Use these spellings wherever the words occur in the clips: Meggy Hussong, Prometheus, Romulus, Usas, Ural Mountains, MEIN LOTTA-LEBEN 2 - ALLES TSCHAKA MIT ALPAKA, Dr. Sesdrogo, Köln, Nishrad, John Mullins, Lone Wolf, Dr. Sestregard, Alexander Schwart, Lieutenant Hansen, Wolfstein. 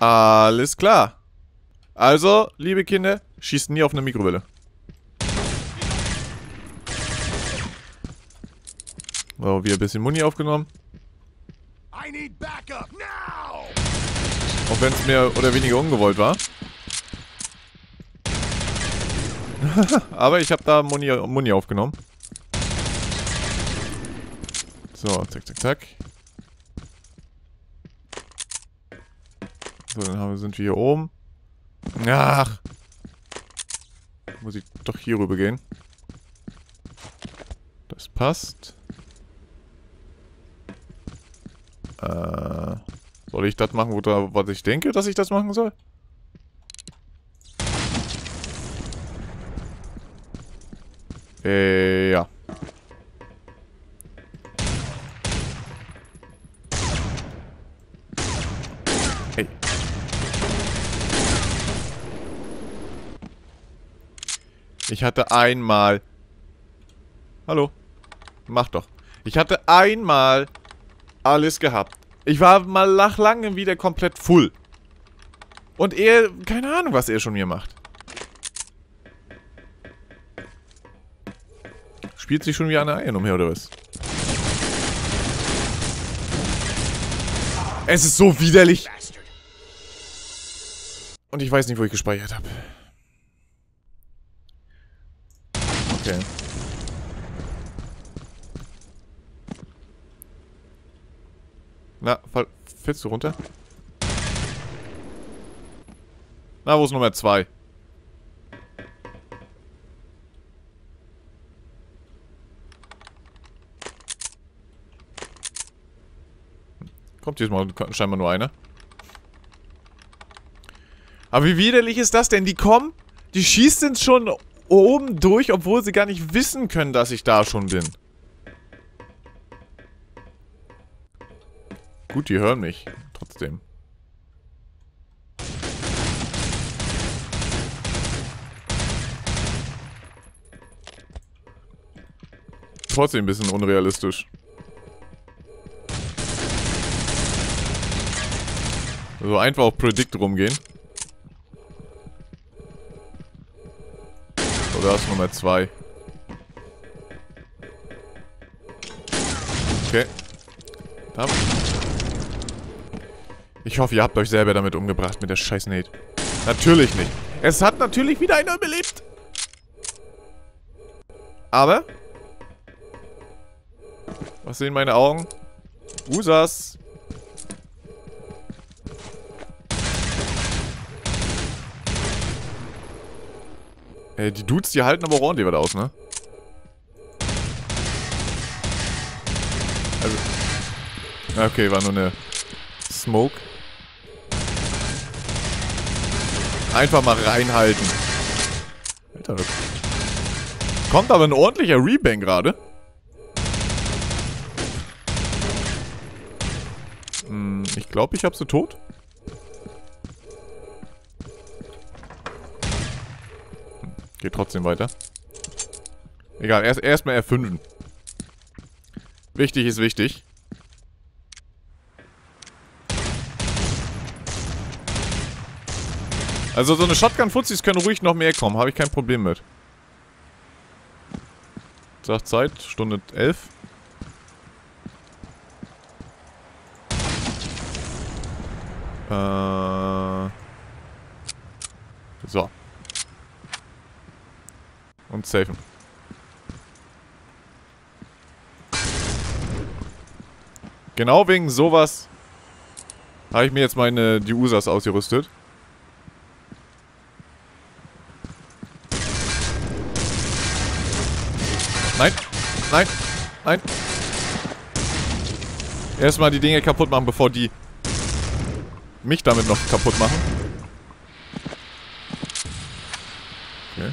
Alles klar. Also, liebe Kinder, schießt nie auf eine Mikrowelle. So, wieder ein bisschen Muni aufgenommen. Auch wenn es mehr oder weniger ungewollt war. Aber ich habe da Muni aufgenommen. So, zack, zack, zack. So, dann sind wir hier oben. Ach! Muss ich doch hier rüber gehen. Das passt. Soll ich das machen, was ich denke, dass ich das machen soll? Ja. Hey. Ich hatte einmal... Hallo. Mach doch. Ich hatte einmal alles gehabt. Ich war mal nach langem wieder komplett full. Und er... Keine Ahnung, was er schon mir macht. Spielt sich schon wie eine Eier umher, oder was? Es ist so widerlich. Und ich weiß nicht, wo ich gespeichert habe. Okay. Na, fällst du runter? Na, wo ist Nummer 2? Kommt diesmal scheinbar nur einer. Aber wie widerlich ist das denn? Die kommen, die schießen schon oben durch, obwohl sie gar nicht wissen können, dass ich da schon bin. Gut, die hören mich trotzdem. Trotzdem ein bisschen unrealistisch. So einfach auf Predict rumgehen. So, da ist Nummer 2. Okay. Da. Ich hoffe, ihr habt euch selber damit umgebracht, mit der scheiß Nate. Natürlich nicht. Es hat natürlich wieder einer überlebt. Aber... Was sehen meine Augen? Usas. Die Dudes, die halten aber auch ordentlich was aus, ne? Also. Okay, war nur eine Smoke. Einfach mal reinhalten. Alter, das kommt aber ein ordentlicher Rebang gerade. Hm, ich glaube, ich habe sie tot. Geht trotzdem weiter. Egal, erstmal F5. Wichtig ist wichtig. Also so eine Shotgun-Fuzzis können ruhig noch mehr kommen. Habe ich kein Problem mit. Sagt Zeit. Stunde 11. So. Und safen. Genau wegen sowas habe ich mir jetzt die Usas ausgerüstet. Nein, nein, nein. Erstmal die Dinge kaputt machen, bevor die mich damit noch kaputt machen. Okay.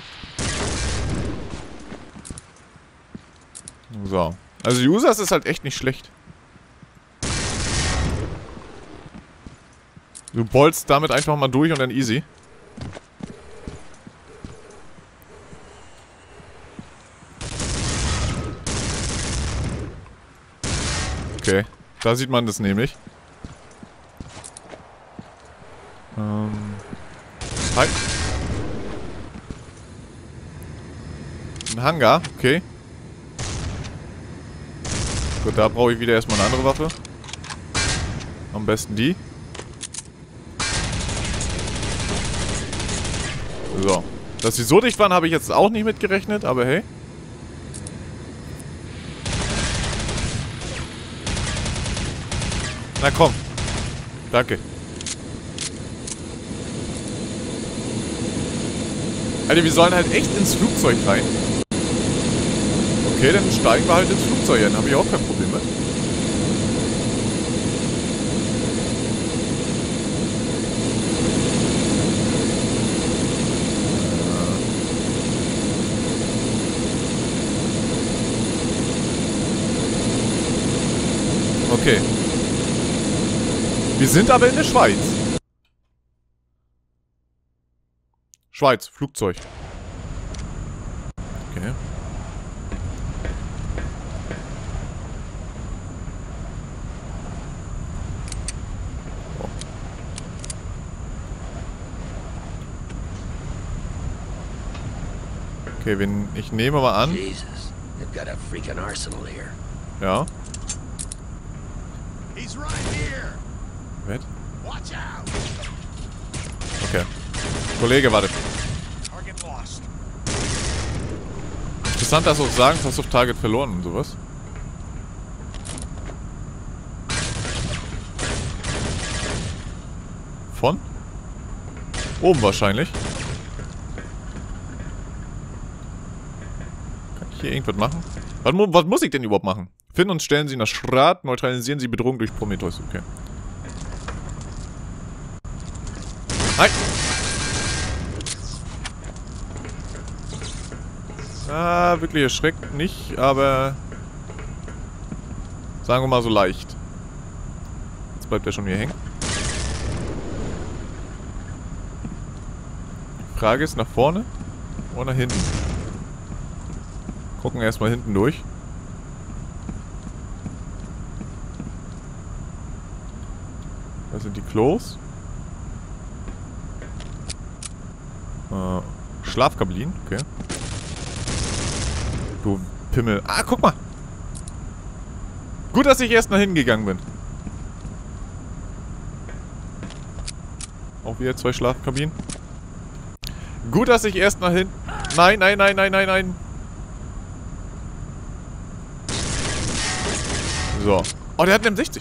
So. Also die Users ist halt echt nicht schlecht. Du bolst damit einfach mal durch und dann easy. Okay. Da sieht man das nämlich. Hi. Ein Hangar, okay. Gut, da brauche ich wieder erstmal eine andere Waffe. Am besten die. So. Dass sie so dicht waren, habe ich jetzt auch nicht mitgerechnet, aber hey. Na komm. Danke. Alter, wir sollen halt echt ins Flugzeug rein. Okay, dann steigen wir halt ins Flugzeug ein. Habe ich auch kein Problem mit. Okay. Wir sind aber in der Schweiz. Schweiz, Flugzeug. Okay. Oh. Okay, ich nehme mal an. Ja. Mit? Okay. Kollege, warte. Interessant, dass du auch sagen, hast du auf Target verloren und sowas. Von? Oben wahrscheinlich. Kann ich hier irgendwas machen? Was muss ich denn überhaupt machen? Finden und stellen Sie nach Schrat, neutralisieren Sie Bedrohung durch Prometheus. Okay. Nein! Ah, wirklich erschreckt nicht, aber sagen wir mal so leicht. Jetzt bleibt er schon hier hängen. Die Frage ist nach vorne oder nach hinten. Gucken erstmal hinten durch. Das sind die Klos. Schlafkabinen, okay. Du Pimmel. Ah, guck mal! Gut, dass ich erst nach hinten gegangen bin. Auch wieder zwei Schlafkabinen. Gut, dass ich erst nach hinten... Nein, nein, nein, nein, nein, nein. So. Oh, der hat eine M60.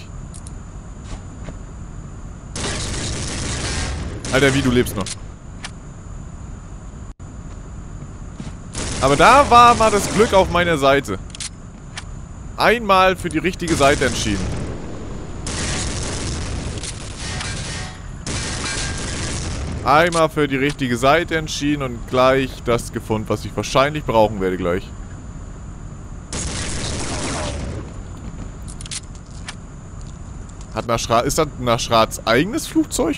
Alter, wie, du lebst noch. Aber da war mal das Glück auf meiner Seite. Einmal für die richtige Seite entschieden. Einmal für die richtige Seite entschieden und gleich das gefunden, was ich wahrscheinlich brauchen werde gleich. Ist das Nishrats eigenes Flugzeug?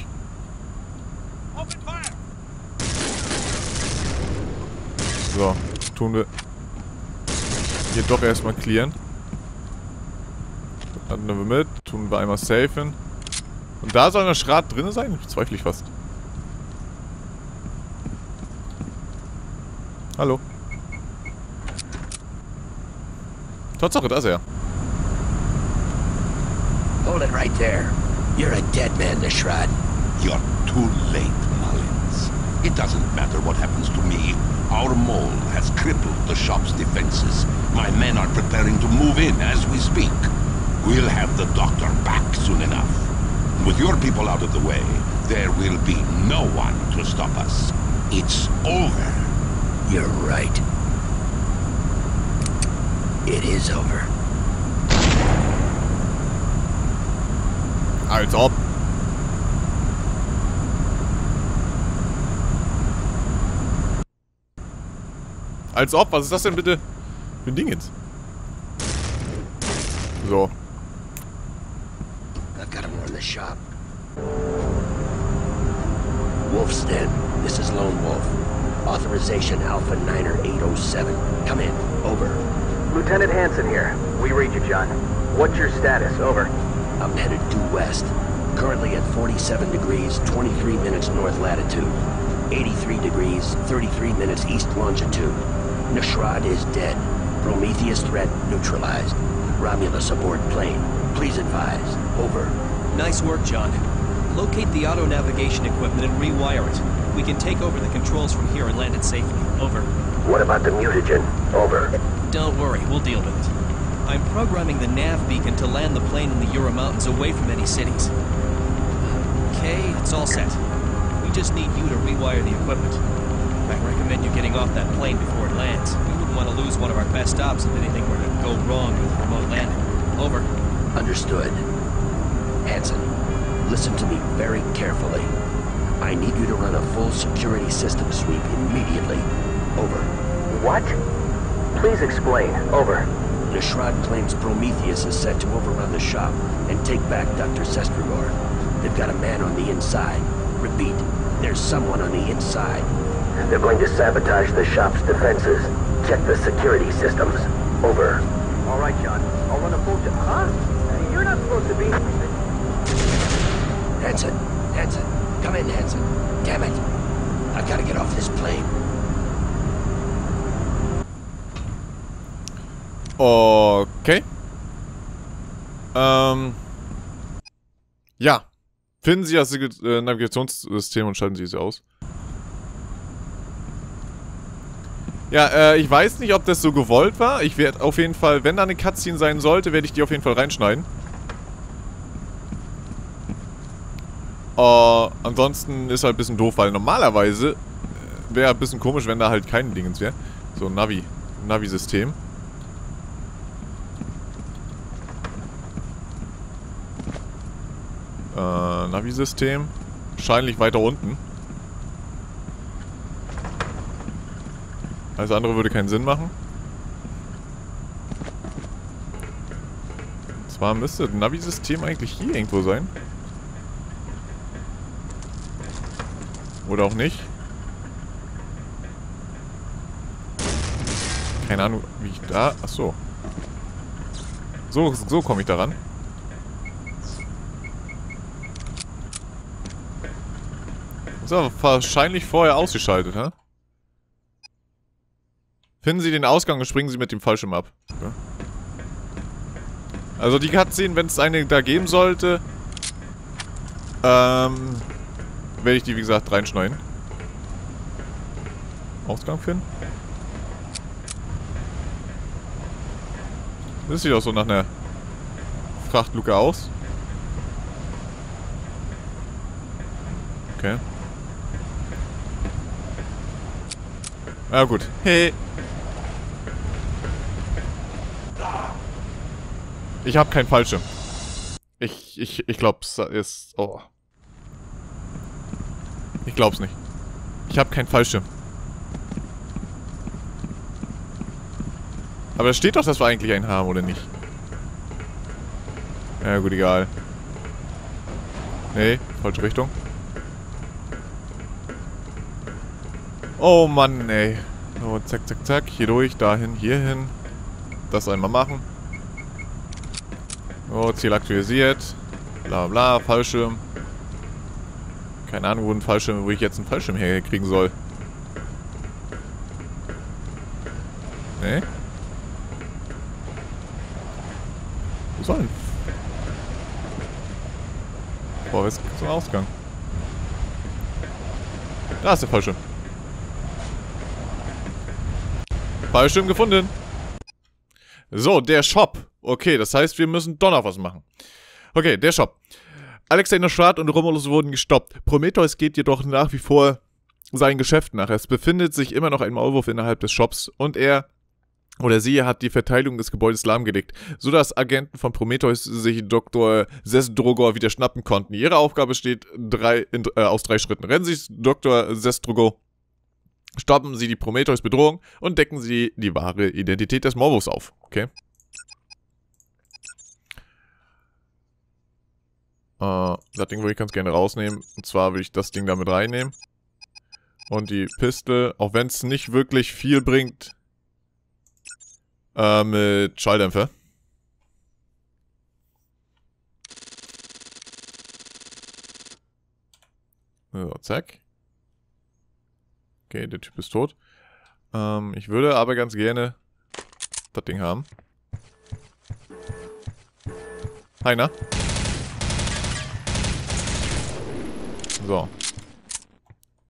So, tun wir hier doch erstmal clearen. Dann nehmen wir mit, tun wir einmal safen. Und da soll Nishrad drin sein? Zweifle ich fast. Hallo. Tatsache, da ist er. Hold it right there. You're a dead man, Nishrad. You're too late, Mullins. It doesn't matter what happens to me. Our mole has crippled the shop's defenses. My men are preparing to move in as we speak. We'll have the doctor back soon enough. With your people out of the way, there will be no one to stop us. It's over. You're right. It is over. Als ob. Als ob, was ist das denn bitte für ein Ding jetzt? So. I've got him on the shop. Wolfstein, this is Lone Wolf. Authorization Alpha Niner 807. Come in, over. Lieutenant Hansen here. We read you, John. What's your status? Over. I'm headed due west. Currently at 47 degrees, 23 minutes north latitude. 83 degrees, 33 minutes east longitude. Nishrad is dead. Prometheus threat neutralized. Romulus aboard plane. Please advise. Over. Nice work, John. Locate the auto-navigation equipment and rewire it. We can take over the controls from here and land it safely. Over. What about the mutagen? Over. Don't worry, we'll deal with it. I'm programming the nav beacon to land the plane in the Ural Mountains away from any cities. Okay, it's all set. We just need you to rewire the equipment. I recommend you getting off that plane before it lands. We wouldn't want to lose one of our best ops if anything were to go wrong with the remote landing. Over. Understood. Hansen, listen to me very carefully. I need you to run a full security system sweep immediately. Over. What? Please explain. Over. Nishrad claims Prometheus is set to overrun the shop and take back Dr. Sestregard. They've got a man on the inside. Repeat, there's someone on the inside. They're going to sabotage the shop's defenses. Check the security systems. Over. All right, John. I'll run a full... Huh? You're not supposed to be... Hansen. Hansen. Come in, Hansen. Damn it. I gotta get off this plane. Okay. Ja. Finden Sie das Navigationssystem und schalten Sie es aus. Ja, ich weiß nicht, ob das so gewollt war. Ich werde auf jeden Fall, wenn da eine Cutscene sein sollte, werde ich die auf jeden Fall reinschneiden. Ansonsten ist halt ein bisschen doof, weil normalerweise wäre ein bisschen komisch, wenn da halt kein Dingens wäre. So ein Navi-System. Navi-System. Wahrscheinlich weiter unten. Alles andere würde keinen Sinn machen. Und zwar müsste das Navi-System eigentlich hier irgendwo sein. Oder auch nicht. Keine Ahnung, wie ich da... Achso. So komme ich da ran. So, wahrscheinlich vorher ausgeschaltet, hä? Finden Sie den Ausgang und springen Sie mit dem Fallschirm ab. Okay. Also die Cutscene, wenn es eine da geben sollte, werde ich die, wie gesagt, reinschneiden. Ausgang finden. Das sieht auch so nach einer Frachtluke aus. Okay. Na gut. Hey. Ich habe keinen Fallschirm. Ich glaub's ist... Oh. Ich glaub's nicht. Ich habe keinen Fallschirm. Aber da steht doch, dass wir eigentlich einen haben, oder nicht? Ja gut, egal. Nee, falsche Richtung. Oh Mann, ey. So, zack, zack, zack. Hier durch, dahin, hierhin. Das einmal machen. So, Ziel aktualisiert. Bla bla, Fallschirm. Keine Ahnung, wo ich jetzt einen Fallschirm herkriegen soll. Ne? Wo soll denn? Vorwärts zum Ausgang. Da ist der Fallschirm. Fallschirm gefunden. So, der Shop. Okay, das heißt, wir müssen doch noch was machen. Okay, der Shop. Alexander Schwart und Romulus wurden gestoppt. Prometheus geht jedoch nach wie vor sein Geschäft nach. Es befindet sich immer noch ein Maulwurf innerhalb des Shops und er oder sie hat die Verteidigung des Gebäudes lahmgelegt, sodass Agenten von Prometheus sich Dr. Sesdrogo wieder schnappen konnten. Ihre Aufgabe besteht aus 3 Schritten. Rennen Sie Dr. Sesdrogo. Stoppen Sie die Prometheus-Bedrohung und decken Sie die wahre Identität des Maulwurfs auf. Okay. Das Ding würde ich ganz gerne rausnehmen. Und zwar will ich das Ding damit reinnehmen. Und die Pistole, auch wenn es nicht wirklich viel bringt, mit Schalldämpfer. So, zack. Okay, der Typ ist tot. Ich würde aber ganz gerne das Ding haben. Heiner. So.